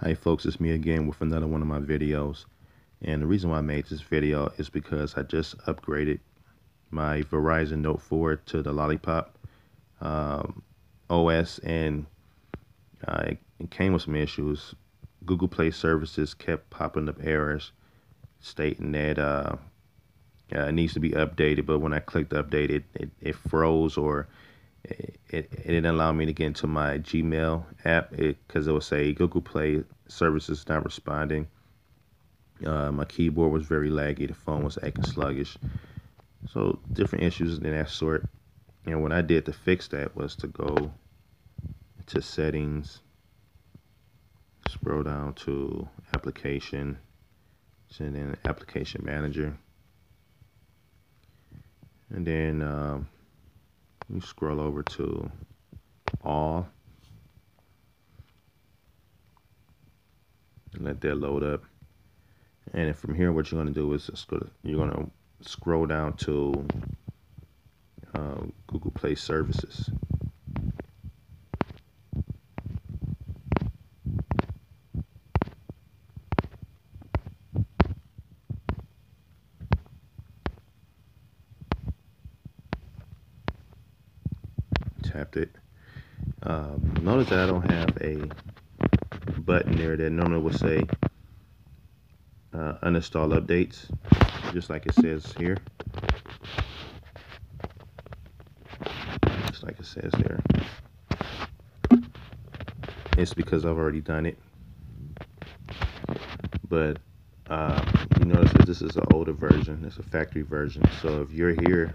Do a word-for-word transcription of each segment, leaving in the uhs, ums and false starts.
Hey folks, it's me again with another one of my videos, and the reason why I made this video is because I just upgraded my Verizon Note four to the Lollipop um, O S, and uh, it came with some issues. Google Play Services kept popping up errors stating that uh, uh, it needs to be updated, but when I clicked update, it, it, it froze, or It, it, it didn't allow me to get into my Gmail app because it, it would say Google Play Services not responding. Uh, my keyboard was very laggy. The phone was acting sluggish. So different issues in that sort. And what I did to fix that was to go to settings, scroll down to application, and then application manager. And then um, you scroll over to all, and let that load up. And from here, what you're going to do is you're going to scroll down to uh, Google Play Services. Tapped it. Um, notice that I don't have a button there that normally will say uh, uninstall updates, just like it says here, just like it says there. It's because I've already done it, but uh, you notice that this is an older version. It's a factory version, so if you're here,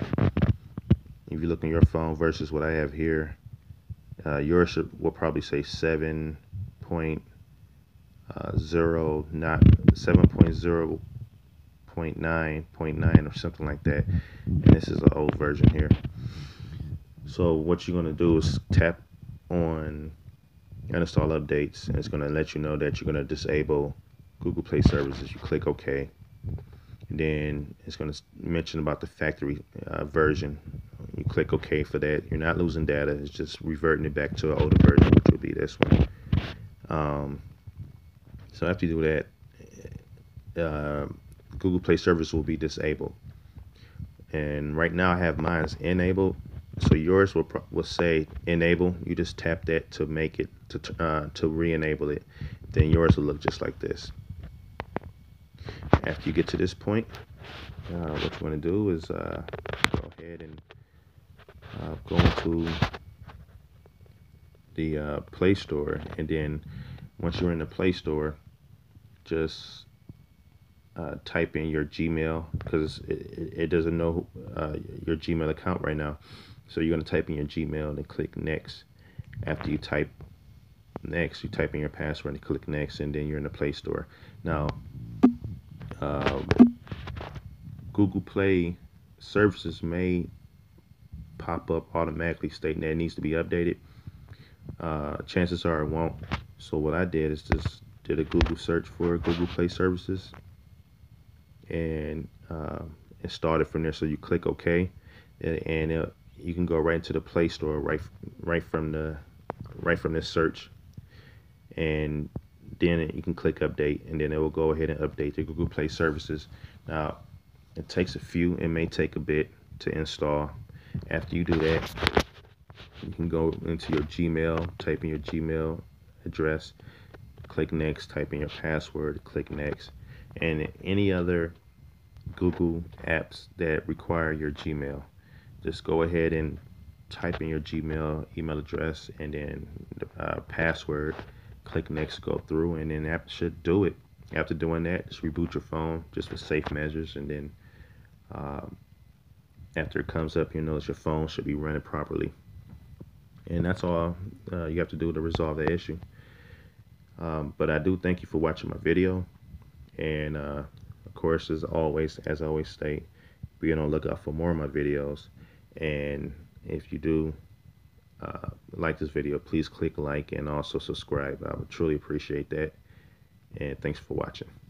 if you look on your phone versus what I have here, uh, yours should, will probably say seven point zero, not seven point zero point nine point nine or something like that. And this is an old version here. So what you're going to do is tap on uninstall updates, and it's going to let you know that you're going to disable Google Play Services. You click OK. And then it's going to mention about the factory uh, version. You click OK for that. You're not losing data. It's just reverting it back to an older version, which would be this one. Um, so after you do that, uh, Google Play Service will be disabled. And right now I have mine's enabled. So yours will will say enable. You just tap that to make it, to, uh, to re-enable it. Then yours will look just like this. After you get to this point, uh, what you want to do is uh, go ahead and uh, go into the uh, Play Store, and then once you're in the Play Store, just uh, type in your Gmail, because it, it doesn't know uh, your Gmail account right now. So you're going to type in your Gmail and then click Next. After you type Next, you type in your password and click Next, and then you're in the Play Store. Now, Uh, Google Play Services may pop up automatically stating that it needs to be updated. Uh, chances are it won't. So what I did is just did a Google search for Google Play Services and uh, it started from there. So you click OK, and it, you can go right into the Play Store right right from the right from this search, and then you can click update, and then it will go ahead and update the Google Play Services. Now, it takes a few, it may take a bit to install. After you do that, you can go into your Gmail, type in your Gmail address, click Next, type in your password, click Next, and any other Google apps that require your Gmail. Just go ahead and type in your Gmail email address and then uh, password. Click Next, go through, and then that should do it. After doing that, just reboot your phone just for safe measures, and then um, after it comes up, you'll notice your phone should be running properly. And that's all uh, you have to do to resolve that issue. Um, but I do thank you for watching my video, and uh, of course, as always, as I always state, be on the lookout for more of my videos. And if you do Uh, like this video, please click like and also subscribe. I would truly appreciate that, and thanks for watching.